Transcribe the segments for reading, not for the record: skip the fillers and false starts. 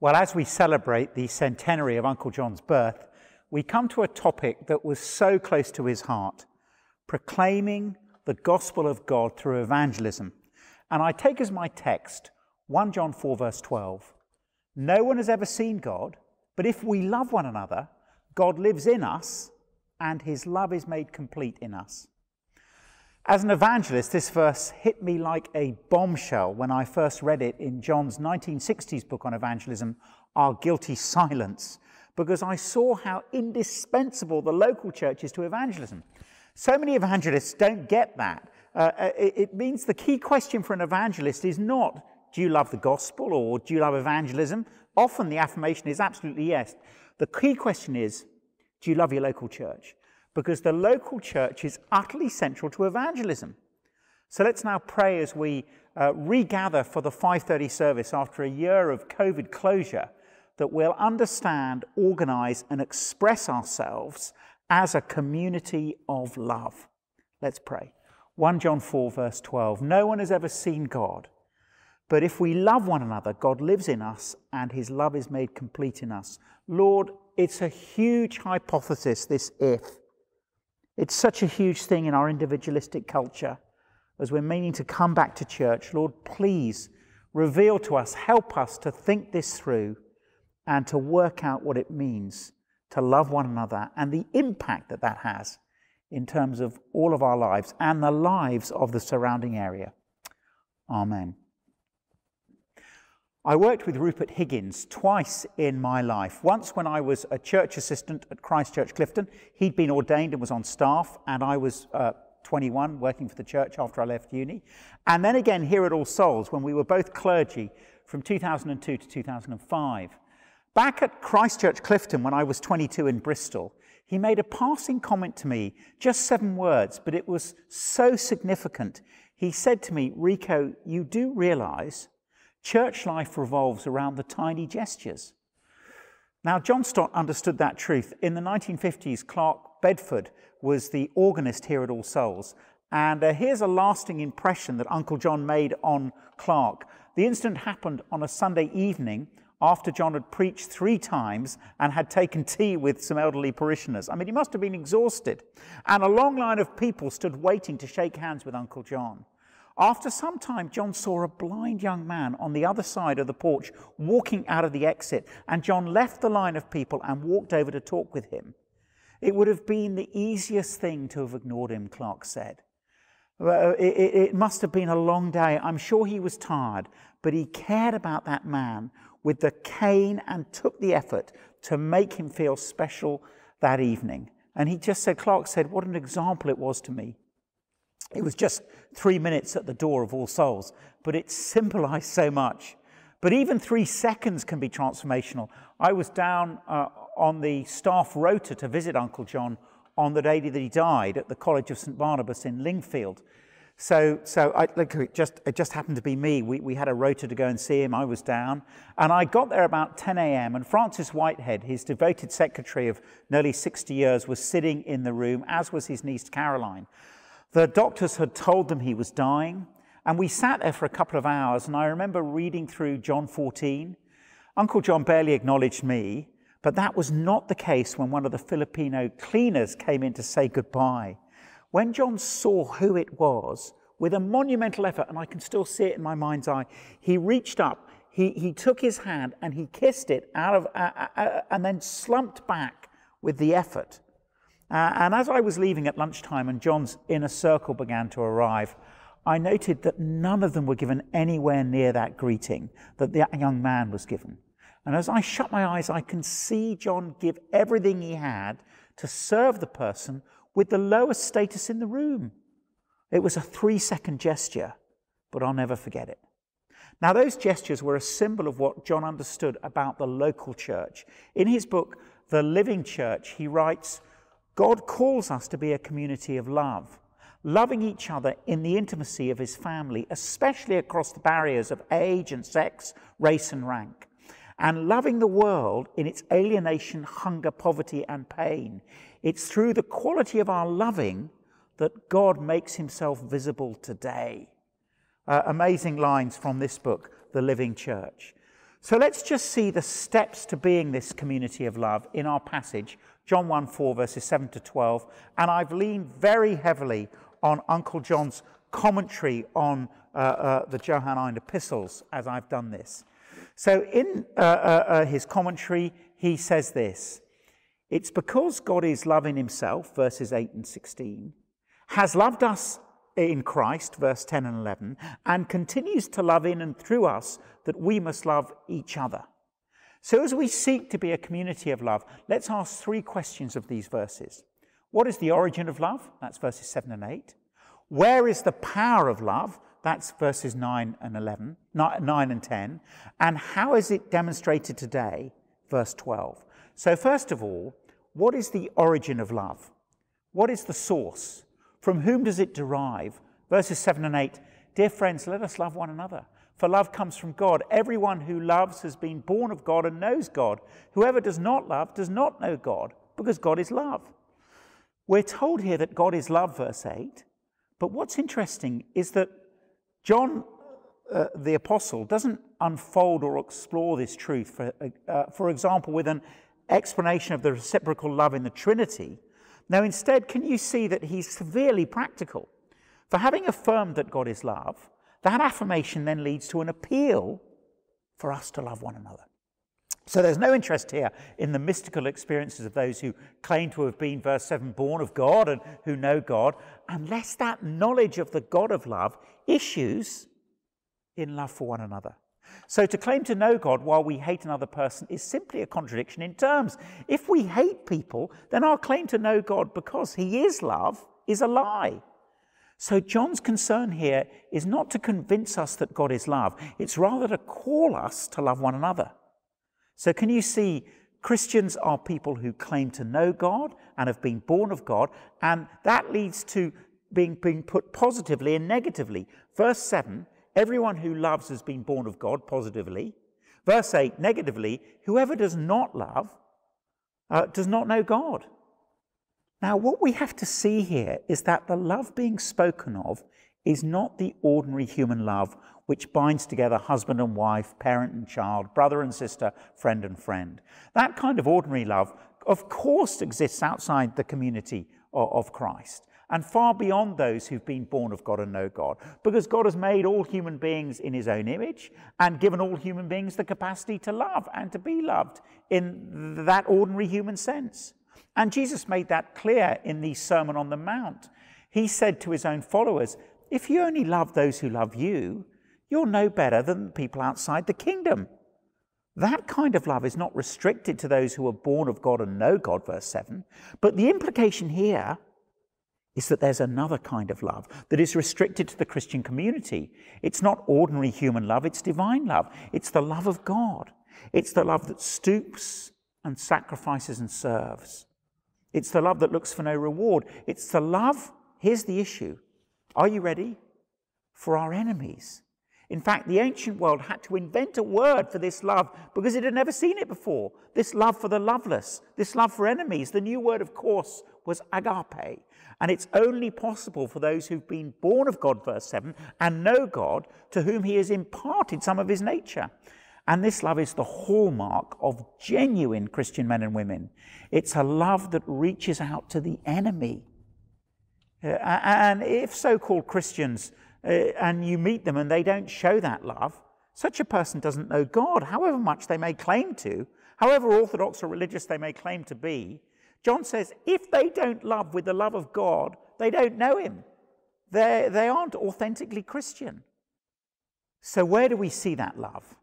Well, as we celebrate the centenary of Uncle John's birth, we come to a topic that was so close to his heart, proclaiming the gospel of God through evangelism. And I take as my text 1 John 4, verse 12. No one has ever seen God, but if we love one another, God lives in us and his love is made complete in us. As an evangelist, this verse hit me like a bombshell when I first read it in John's 1960s book on evangelism, Our Guilty Silence, because I saw how indispensable the local church is to evangelism. So many evangelists don't get that. It means the key question for an evangelist is not, do you love the gospel or do you love evangelism? Often the affirmation is absolutely yes. The key question is, do you love your local church? Because the local church is utterly central to evangelism. So let's now pray as we regather for the 5:30 service after a year of COVID closure, that we'll understand, organise and express ourselves as a community of love. Let's pray. 1 John 4 verse 12, no one has ever seen God, but if we love one another, God lives in us and his love is made complete in us. Lord, it's a huge hypothesis, this if. It's such a huge thing in our individualistic culture as we're meaning to come back to church. Lord, please reveal to us, help us to think this through and to work out what it means to love one another and the impact that that has in terms of all of our lives and the lives of the surrounding area. Amen. I worked with Rupert Higgins twice in my life. Once when I was a church assistant at Christ Church Clifton. He'd been ordained and was on staff, and I was 21 working for the church after I left uni. And then again here at All Souls when we were both clergy from 2002 to 2005. Back at Christ Church Clifton when I was 22 in Bristol, he made a passing comment to me, just 7 words, but it was so significant. He said to me, Rico, you do realise church life revolves around the tiny gestures. Now, John Stott understood that truth. In the 1950s, Clark Bedford was the organist here at All Souls. And here's a lasting impression that Uncle John made on Clark. The incident happened on a Sunday evening after John had preached 3 times and had taken tea with some elderly parishioners. I mean, he must have been exhausted. And a long line of people stood waiting to shake hands with Uncle John. After some time, John saw a blind young man on the other side of the porch walking out of the exit, and John left the line of people and walked over to talk with him. It would have been the easiest thing to have ignored him, Clark said. It must have been a long day. I'm sure he was tired, but he cared about that man with the cane and took the effort to make him feel special that evening. And he just said, Clark said, what an example it was to me. It was just 3 minutes at the door of All Souls, but it symbolised so much. But even 3 seconds can be transformational. I was down on the staff rota to visit Uncle John on the day that he died at the College of St. Barnabas in Lingfield. So it just happened to be me. We had a rota to go and see him. I was down. And I got there about 10 a.m. and Francis Whitehead, his devoted secretary of nearly 60 years, was sitting in the room, as was his niece Caroline. The doctors had told them he was dying, and we sat there for a couple of hours, and I remember reading through John 14. Uncle John barely acknowledged me, but that was not the case when one of the Filipino cleaners came in to say goodbye. When John saw who it was, with a monumental effort, and I can still see it in my mind's eye, he reached up, he took his hand, and he kissed it out of, and then slumped back with the effort. And as I was leaving at lunchtime and John's inner circle began to arrive, I noted that none of them were given anywhere near that greeting that the young man was given. And as I shut my eyes, I can see John give everything he had to serve the person with the lowest status in the room. It was a 3-second gesture, but I'll never forget it. Now, those gestures were a symbol of what John understood about the local church. In his book, The Living Church, he writes, God calls us to be a community of love, loving each other in the intimacy of his family, especially across the barriers of age and sex, race and rank, and loving the world in its alienation, hunger, poverty and pain. It's through the quality of our loving that God makes himself visible today. Amazing lines from this book, The Living Church. So let's just see the steps to being this community of love in our passage, John 1:4, verses 7 to 12. And I've leaned very heavily on Uncle John's commentary on the Johannine epistles as I've done this. So in his commentary, he says this: it's because God is love in himself, verses 8 and 16, has loved us in Christ, verse 10 and 11, and continues to love in and through us, that we must love each other. So as we seek to be a community of love, let's ask three questions of these verses. What is the origin of love? That's verses 7 and 8. Where is the power of love? That's verses 9 and 10. And how is it demonstrated today? Verse 12. So first of all, what is the origin of love? What is the source? From whom does it derive? Verses 7 and 8, dear friends, let us love one another, for love comes from God. Everyone who loves has been born of God and knows God. Whoever does not love does not know God, because God is love. We're told here that God is love, verse 8, but what's interesting is that John the Apostle doesn't unfold or explore this truth, for example, with an explanation of the reciprocal love in the Trinity. Now, instead, can you see that he's severely practical? For having affirmed that God is love, that affirmation then leads to an appeal for us to love one another. So there's no interest here in the mystical experiences of those who claim to have been, verse 7, born of God and who know God, unless that knowledge of the God of love issues in love for one another. So to claim to know God while we hate another person is simply a contradiction in terms. If we hate people, then our claim to know God because he is love is a lie. So John's concern here is not to convince us that God is love. It's rather to call us to love one another. So can you see, Christians are people who claim to know God and have been born of God, and that leads to being put positively and negatively. Verse 7, everyone who loves has been born of God, positively. Verse 8, negatively, whoever does not love does not know God. Now, what we have to see here is that the love being spoken of is not the ordinary human love which binds together husband and wife, parent and child, brother and sister, friend and friend. That kind of ordinary love, of course, exists outside the community of Christ, and far beyond those who've been born of God and know God, because God has made all human beings in his own image and given all human beings the capacity to love and to be loved in that ordinary human sense. And Jesus made that clear in the Sermon on the Mount. He said to his own followers, if you only love those who love you, you're no better than people outside the kingdom. That kind of love is not restricted to those who are born of God and know God, verse 7, but the implication here is that there's another kind of love that is restricted to the Christian community. It's not ordinary human love, it's divine love. It's the love of God. It's the love that stoops and sacrifices and serves. It's the love that looks for no reward. It's the love, here's the issue, are you ready? For our enemies. In fact, the ancient world had to invent a word for this love because it had never seen it before. This love for the loveless, this love for enemies. The new word, of course, was agape. And it's only possible for those who've been born of God, verse 7, and know God, to whom he has imparted some of his nature. And this love is the hallmark of genuine Christian men and women. It's a love that reaches out to the enemy. And if so-called Christians, and you meet them and they don't show that love, such a person doesn't know God, however much they may claim to, however orthodox or religious they may claim to be. John says, if they don't love with the love of God, they don't know him. They aren't authentically Christian. So where do we see that love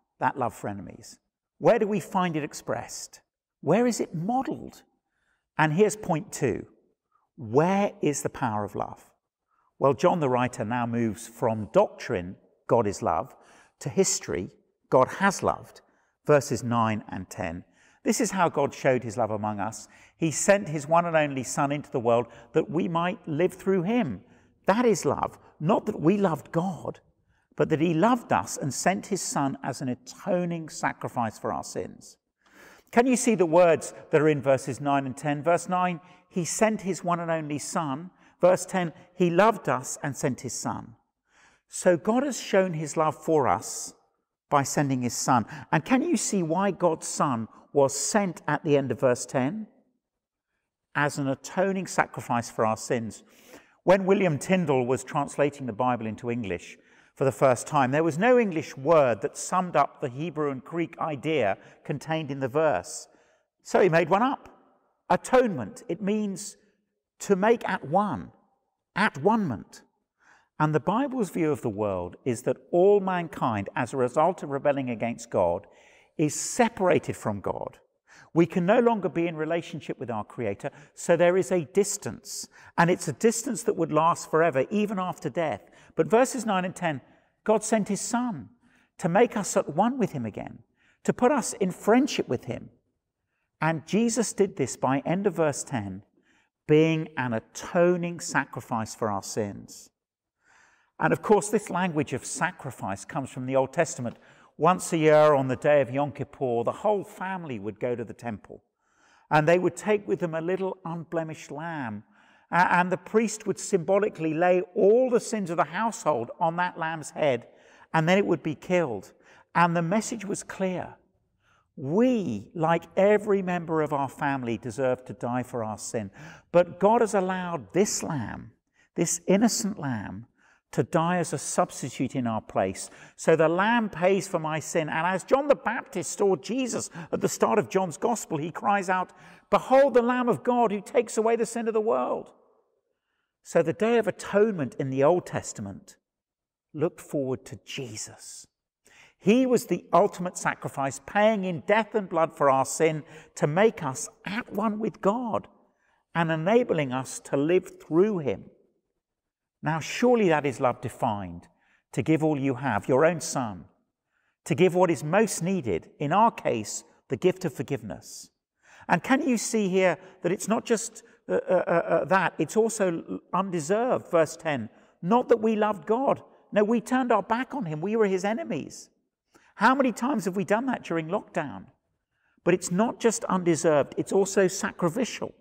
for enemies? Where do we find it expressed? Where is it modelled? And here's point two. Where is the power of love? Well, John the writer now moves from doctrine, God is love, to history, God has loved, verses 9 and 10. This is how God showed his love among us. He sent his one and only Son into the world that we might live through him. That is love, not that we loved God, but that he loved us and sent his Son as an atoning sacrifice for our sins. Can you see the words that are in verses 9 and 10? Verse 9, he sent his one and only Son. Verse 10, he loved us and sent his Son. So God has shown his love for us by sending his son. And can you see why God's son was sent at the end of verse 10? As an atoning sacrifice for our sins. When William Tyndale was translating the Bible into English for the first time, there was no English word that summed up the Hebrew and Greek idea contained in the verse. So he made one up. Atonement. It means to make at one. At one-ment. And the Bible's view of the world is that all mankind, as a result of rebelling against God, is separated from God. We can no longer be in relationship with our Creator, so there is a distance. And it's a distance that would last forever, even after death. But verses 9 and 10, God sent his Son to make us at one with him again, to put us in friendship with him. And Jesus did this by end of verse 10, being an atoning sacrifice for our sins. And of course, this language of sacrifice comes from the Old Testament. Once a year on the day of Yom Kippur, the whole family would go to the temple and they would take with them a little unblemished lamb, and the priest would symbolically lay all the sins of the household on that lamb's head, and then it would be killed. And the message was clear. We, like every member of our family, deserve to die for our sin. But God has allowed this lamb, this innocent lamb, to die as a substitute in our place. So the lamb pays for my sin. And as John the Baptist saw Jesus at the start of John's gospel, he cries out, "Behold the Lamb of God who takes away the sin of the world." So the Day of Atonement in the Old Testament looked forward to Jesus. He was the ultimate sacrifice, paying in death and blood for our sin to make us at one with God and enabling us to live through him. Now, surely that is love defined, to give all you have, your own son, to give what is most needed, in our case, the gift of forgiveness. And can you see here that it's not just that, it's also undeserved, verse 10. Not that we loved God. No, we turned our back on him. We were his enemies. How many times have we done that during lockdown? But it's not just undeserved, it's also sacrificial.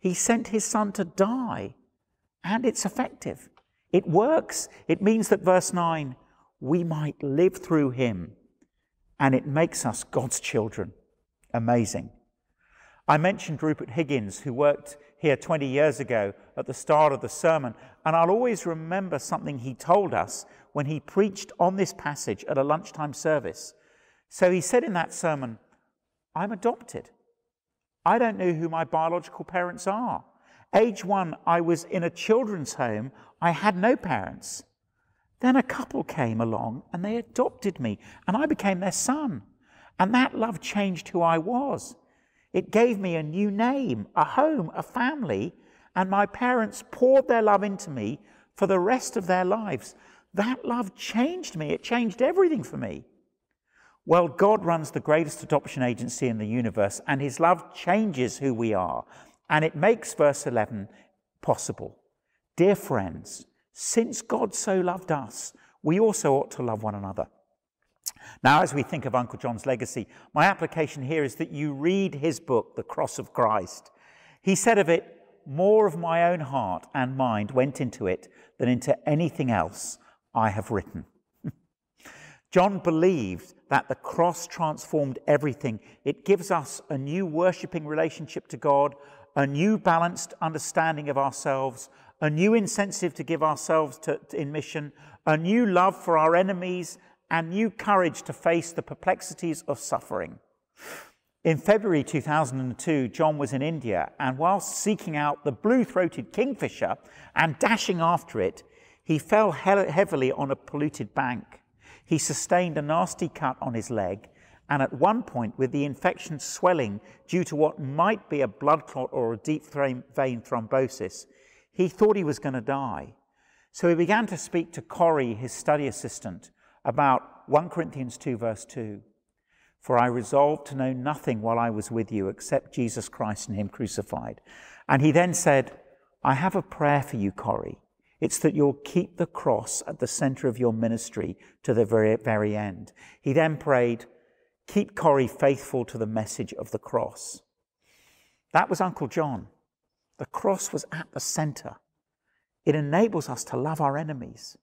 He sent his son to die, and it's effective. It works. It means that, verse 9, we might live through him, and it makes us God's children. Amazing. I mentioned Rupert Higgins, who worked here 20 years ago at the start of the sermon, and I'll always remember something he told us when he preached on this passage at a lunchtime service. So he said in that sermon, "I'm adopted. I don't know who my biological parents are. Age one, I was in a children's home. I had no parents. Then a couple came along and they adopted me, and I became their son. And that love changed who I was. It gave me a new name, a home, a family, and my parents poured their love into me for the rest of their lives. That love changed me. It changed everything for me." Well, God runs the greatest adoption agency in the universe, and his love changes who we are. And it makes verse 11 possible. Dear friends, since God so loved us, we also ought to love one another. Now, as we think of Uncle John's legacy, my application here is that you read his book, The Cross of Christ. He said of it, "More of my own heart and mind went into it than into anything else I have written." John believed that the cross transformed everything. It gives us a new worshipping relationship to God, a new balanced understanding of ourselves, a new incentive to give ourselves in mission, a new love for our enemies, and new courage to face the perplexities of suffering. In February 2002, John was in India, and whilst seeking out the blue-throated kingfisher and dashing after it, he fell heavily on a polluted bank. He sustained a nasty cut on his leg, and at one point, with the infection swelling due to what might be a blood clot or a deep vein thrombosis, he thought he was going to die. So he began to speak to Corrie, his study assistant, about 1 Corinthians 2, verse 2. "For I resolved to know nothing while I was with you except Jesus Christ and him crucified." And he then said, "I have a prayer for you, Corrie. It's that you'll keep the cross at the center of your ministry to the very end." He then prayed, "Keep Corrie faithful to the message of the cross." That was Uncle John. The cross was at the center. It enables us to love our enemies.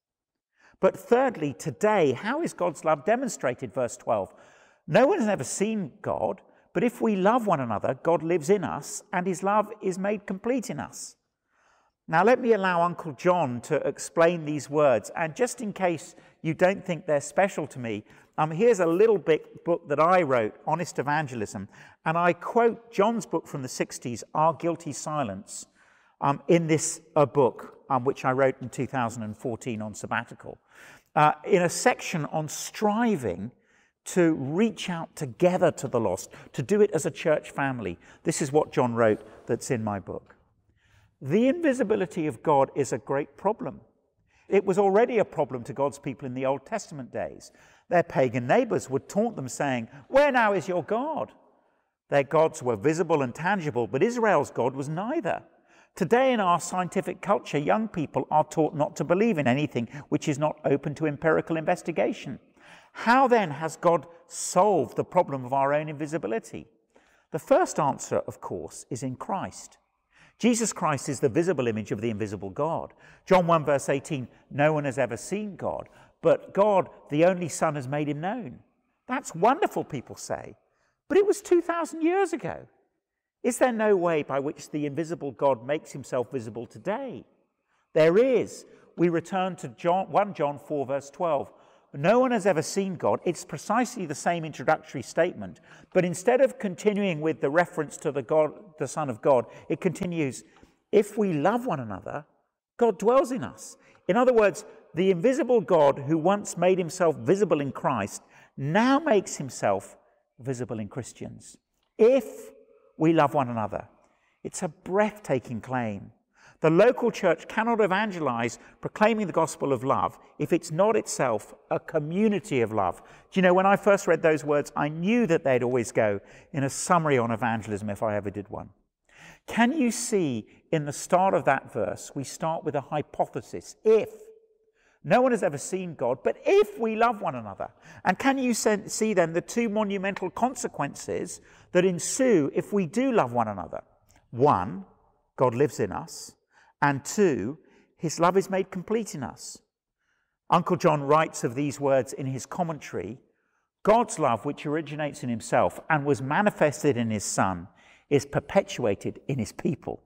But thirdly, today, how is God's love demonstrated? Verse 12. No one has ever seen God, but if we love one another, God lives in us and his love is made complete in us. Now let me allow Uncle John to explain these words, and just in case you don't think they're special to me, here's a little big book that I wrote, Honest Evangelism, and I quote John's book from the 60s, Our Guilty Silence, in this book, which I wrote in 2014 on sabbatical, in a section on striving to reach out together to the lost, to do it as a church family. This is what John wrote that's in my book. The invisibility of God is a great problem. It was already a problem to God's people in the Old Testament days. Their pagan neighbours would taunt them, saying, "Where now is your God?" Their gods were visible and tangible, but Israel's God was neither. Today in our scientific culture, young people are taught not to believe in anything which is not open to empirical investigation. How then has God solved the problem of our own invisibility? The first answer, of course, is in Christ. Jesus Christ is the visible image of the invisible God. John 1 verse 18, no one has ever seen God, but God, the only Son, has made him known. That's wonderful, people say, but it was 2,000 years ago. Is there no way by which the invisible God makes himself visible today? There is. We return to 1 John 4 verse 12. No one has ever seen God. It's precisely the same introductory statement, but instead of continuing with the reference to the Son of God, it continues, if we love one another, God dwells in us. In other words, the invisible God who once made himself visible in Christ now makes himself visible in Christians. If we love one another, it's a breathtaking claim. The local church cannot evangelize proclaiming the gospel of love if it's not itself a community of love. Do you know, when I first read those words, I knew that they'd always go in a summary on evangelism if I ever did one. Can you see in the start of that verse, we start with a hypothesis. If no one has ever seen God, but if we love one another. And can you see then the two monumental consequences that ensue if we do love one another? One, God lives in us. And two, his love is made complete in us. Uncle John writes of these words in his commentary, God's love, which originates in himself and was manifested in his Son, is perpetuated in his people.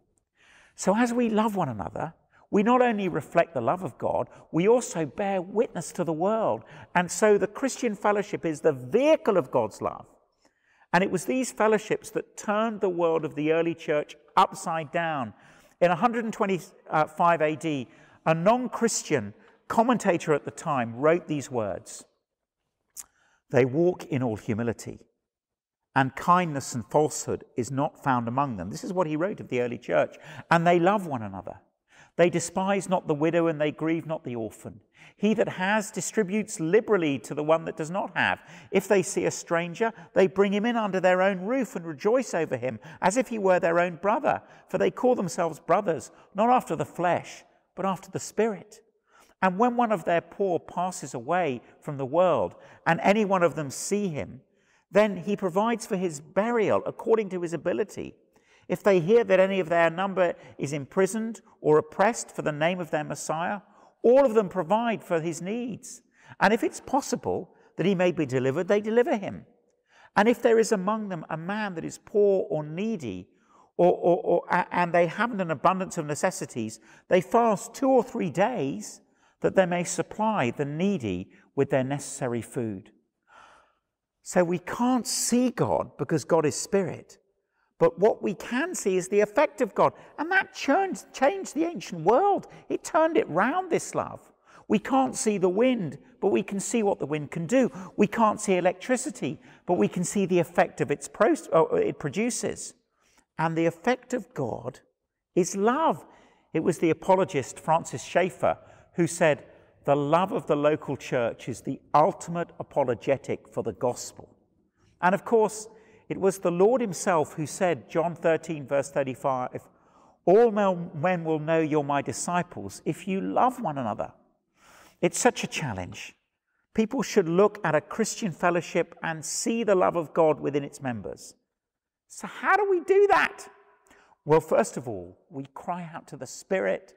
So as we love one another, we not only reflect the love of God, we also bear witness to the world. And so the Christian fellowship is the vehicle of God's love. And it was these fellowships that turned the world of the early church upside down. In 125 AD, a non-Christian commentator at the time wrote these words. They walk in all humility, and kindness and falsehood is not found among them. This is what he wrote of the early church. And they love one another. They despise not the widow, and they grieve not the orphan. He that has distributes liberally to the one that does not have. If they see a stranger, they bring him in under their own roof and rejoice over him, as if he were their own brother. For they call themselves brothers, not after the flesh, but after the Spirit. And when one of their poor passes away from the world, and any one of them see him, then he provides for his burial according to his ability. If they hear that any of their number is imprisoned or oppressed for the name of their Messiah, all of them provide for his needs. And if it's possible that he may be delivered, they deliver him. And if there is among them a man that is poor or needy, and they haven't an abundance of necessities, they fast 2 or 3 days that they may supply the needy with their necessary food. So we can't see God because God is spirit. But what we can see is the effect of God. And that changed the ancient world. It turned it round, this love. We can't see the wind, but we can see what the wind can do. We can't see electricity, but we can see the effect of it produces. And the effect of God is love. It was the apologist Francis Schaeffer who said, the love of the local church is the ultimate apologetic for the gospel. And of course, it was the Lord himself who said, John 13, verse 35, all men will know you're my disciples if you love one another. It's such a challenge. People should look at a Christian fellowship and see the love of God within its members. So how do we do that? Well, first of all, we cry out to the Spirit.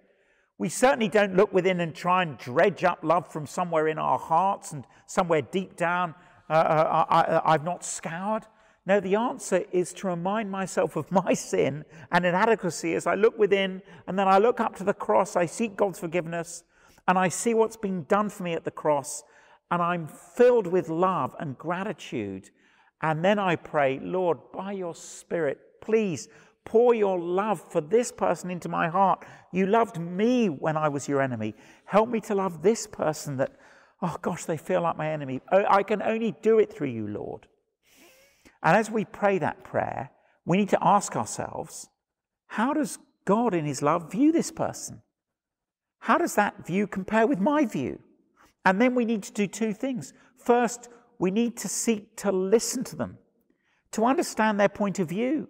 We certainly don't look within and try and dredge up love from somewhere in our hearts and somewhere deep down I've not scoured. No, the answer is to remind myself of my sin and inadequacy as I look within, and then I look up to the cross, I seek God's forgiveness, and I see what's been done for me at the cross, and I'm filled with love and gratitude. And then I pray, Lord, by your Spirit, please pour your love for this person into my heart. You loved me when I was your enemy. Help me to love this person that, oh gosh, they feel like my enemy. I can only do it through you, Lord. And as we pray that prayer, we need to ask ourselves, how does God in his love view this person? How does that view compare with my view? And then we need to do two things. First, we need to seek to listen to them, to understand their point of view.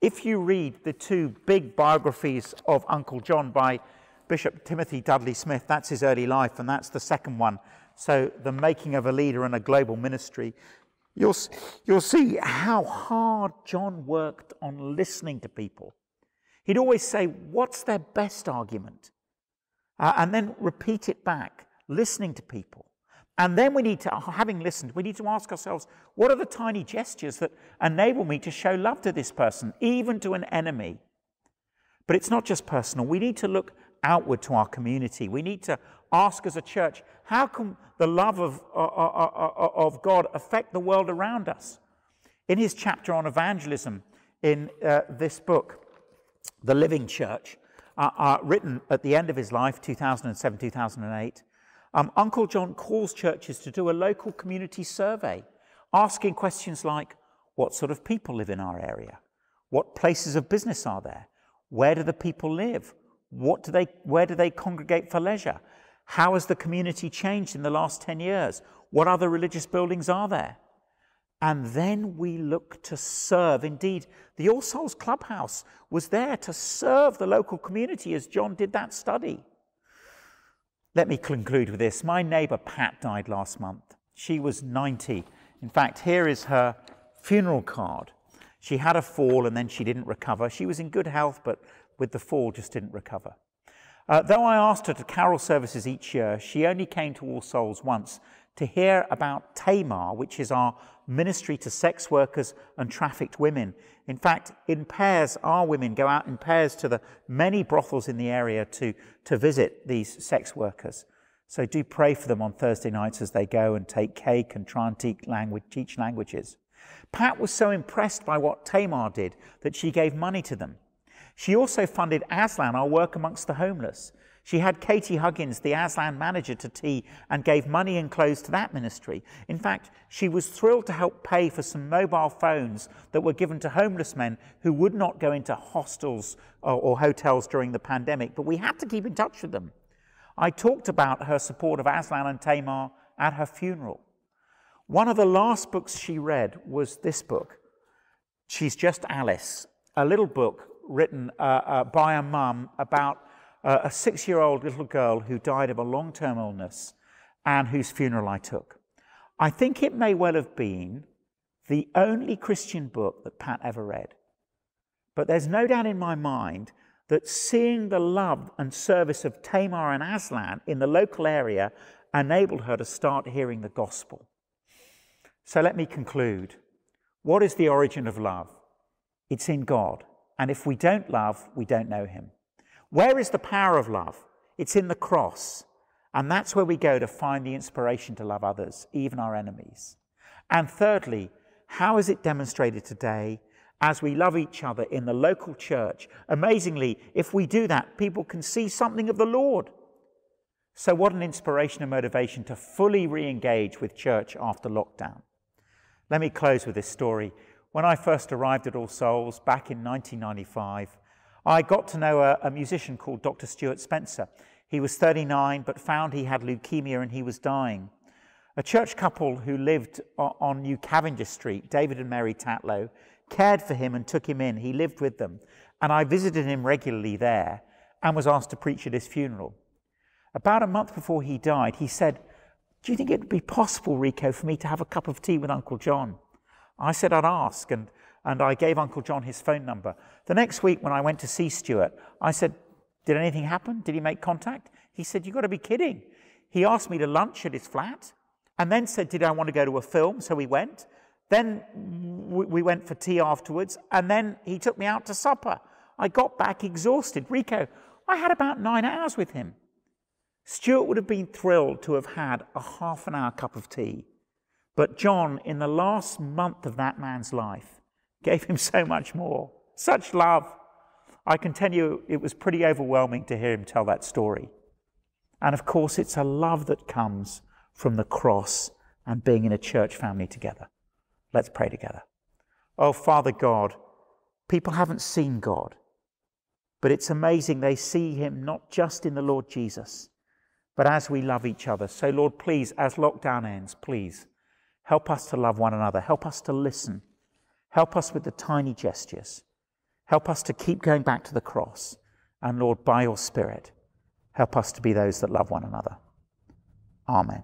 If you read the two big biographies of Uncle John by Bishop Timothy Dudley Smith, that's his early life, and that's the second one, so The Making of a Leader and a Global Ministry, you'll see how hard John worked on listening to people. He'd always say, what's their best argument? And then repeat it back, listening to people. And then we need to, having listened, we need to ask ourselves, what are the tiny gestures that enable me to show love to this person, even to an enemy? But it's not just personal. We need to look outward to our community. We need to ask as a church, how can the love of God affect the world around us? In his chapter on evangelism in this book, The Living Church, written at the end of his life, 2007, 2008, Uncle John calls churches to do a local community survey, asking questions like, what sort of people live in our area? What places of business are there? Where do the people live? Where do they congregate for leisure? How has the community changed in the last 10 years? What other religious buildings are there? And then we look to serve. Indeed, the All Souls Clubhouse was there to serve the local community as John did that study. Let me conclude with this. My neighbour Pat died last month. She was 90. In fact, here is her funeral card. She had a fall and then she didn't recover. She was in good health, but with the fall just didn't recover. Though I asked her to carol services each year, she only came to All Souls once to hear about Tamar, which is our ministry to sex workers and trafficked women. In fact, in pairs, our women go out in pairs to the many brothels in the area to visit these sex workers. So do pray for them on Thursday nights as they go and take cake and try and teach languages. Pat was so impressed by what Tamar did that she gave money to them. She also funded Aslan, our work amongst the homeless. She had Katie Huggins, the Aslan manager, to tea and gave money and clothes to that ministry. In fact, she was thrilled to help pay for some mobile phones that were given to homeless men who would not go into hostels or hotels during the pandemic, but we had to keep in touch with them. I talked about her support of Aslan and Tamar at her funeral. One of the last books she read was this book, She's Just Alice, a little book written by a mum about a 6-year-old little girl who died of a long-term illness and whose funeral I took. I think it may well have been the only Christian book that Pat ever read. But there's no doubt in my mind that seeing the love and service of Tamar and Aslan in the local area enabled her to start hearing the gospel. So let me conclude. What is the origin of love? It's in God. And if we don't love, we don't know him. Where is the power of love? It's in the cross. And that's where we go to find the inspiration to love others, even our enemies. And thirdly, how is it demonstrated today as we love each other in the local church? Amazingly, if we do that, people can see something of the Lord. So what an inspiration and motivation to fully re-engage with church after lockdown. Let me close with this story. When I first arrived at All Souls back in 1995, I got to know a musician called Dr. Stuart Spencer. He was 39, but found he had leukemia and he was dying. A church couple who lived on New Cavendish Street, David and Mary Tatlow, cared for him and took him in. He lived with them. And I visited him regularly there and was asked to preach at his funeral. About a month before he died, he said, "Do you think it would be possible, Rico, for me to have a cup of tea with Uncle John?" I said I'd ask, and I gave Uncle John his phone number. The next week when I went to see Stuart, I said, Did anything happen? Did he make contact? He said, you've got to be kidding. He asked me to lunch at his flat and then said, did I want to go to a film? So we went. Then we went for tea afterwards, and then he took me out to supper. I got back exhausted. Rico, I had about 9 hours with him. Stuart would have been thrilled to have had a half an hour cup of tea. But John, in the last month of that man's life, gave him so much more, such love. I can tell you it was pretty overwhelming to hear him tell that story. And of course, it's a love that comes from the cross and being in a church family together. Let's pray together. Oh, Father God, people haven't seen God, but it's amazing they see him not just in the Lord Jesus, but as we love each other. So, Lord, please, as lockdown ends, please help us to love one another. Help us to listen. Help us with the tiny gestures. Help us to keep going back to the cross. And Lord, by your Spirit, help us to be those that love one another. Amen.